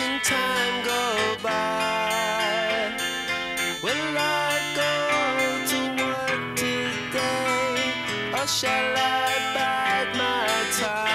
watching time go by. Will I go to work today, or shall I bide my time?